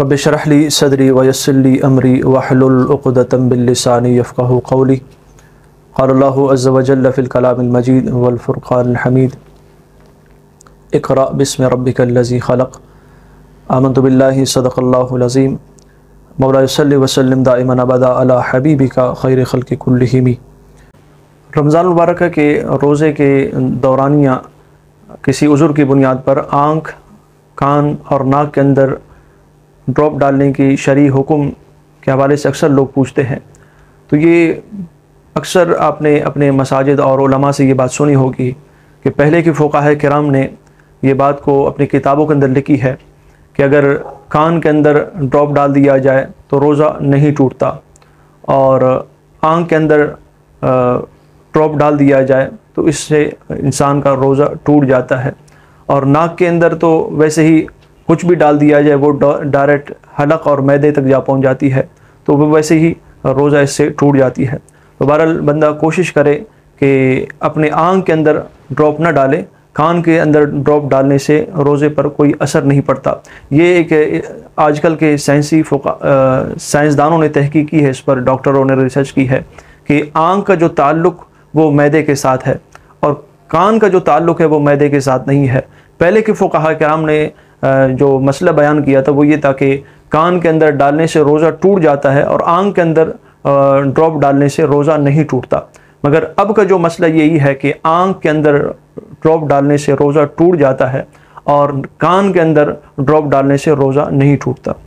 رب اشرح لي صدري ويسر لي أمري واحلل عقدة من لساني يفقهوا قولي. قال الله عز وجل في الكلام المجيد والفرقان الحميد: اقرأ باسم ربك الذي خلق. آمنت بالله صدق الله العظيم. مولاي صل وسلم دائما ابدا على حبیبک خیر خلق کلہمی. رمضان المبارکہ کے روزے کے دورانیہ کسی عذر کی بنیاد پر آنکھ، کان اور ناک کے اندر ڈراپ ڈالنے کی شرعی حکم کے حوالے سے اکثر لوگ پوچھتے ہیں، تو یہ اکثر آپ نے اپنے مساجد اور علماء سے یہ بات سنی ہوگی کہ پہلے کے فقہاء کرام نے یہ بات کو اپنی کتابوں کے اندر لکھی ہے کہ اگر کان کے اندر ڈراپ ڈال دیا جائے تو روزہ نہیں ٹوٹتا، اور آنکھ کے اندر ڈراپ ڈال دیا جائے تو اس سے انسان کا روزہ ٹوٹ جاتا ہے، اور ناک کے اندر تو ویسے ہی کچھ بھی ڈال دیا جائے وہ ڈائریکٹ حلق اور معدے تک جا پہنچ جاتی ہے، تو وہ ویسے ہی روزہ اس سے ٹوٹ جاتی ہے. تو بہرحال بندہ کوشش کرے کہ اپنے آنکھ کے اندر ڈراپ نہ ڈالے، کان کے اندر ڈراپ ڈالنے سے روزے پر کوئی اثر نہیں پڑتا. یہ ایک آج کل کے سائنسدانوں نے تحقیق کی ہے، اس پر ڈاکٹروں نے ریسرچ کی ہے کہ آنکھ کا جو تعلق وہ معدے کے ساتھ ہے اور کان کا جو تعلق ہے وہ معدے کے ساتھ نہیں ہے. پہلے کے فقہاء کرام نے جو مسئلہ بیان کیا تھا وہ یہ تھا کہ کان کے اندر ڈالنے سے روزہ ٹوٹ جاتا ہے اور آنکھ کے اندر ڈراپ ڈالنے سے روزہ نہیں ٹوٹتا، مگر اب کا جو مسئلہ یہی ہے کہ آنکھ کے اندر ڈراپ ڈالنے سے روزہ ٹوٹ جاتا ہے اور کان کے اندر ڈراپ ڈالنے سے روزہ نہیں ٹوٹتا.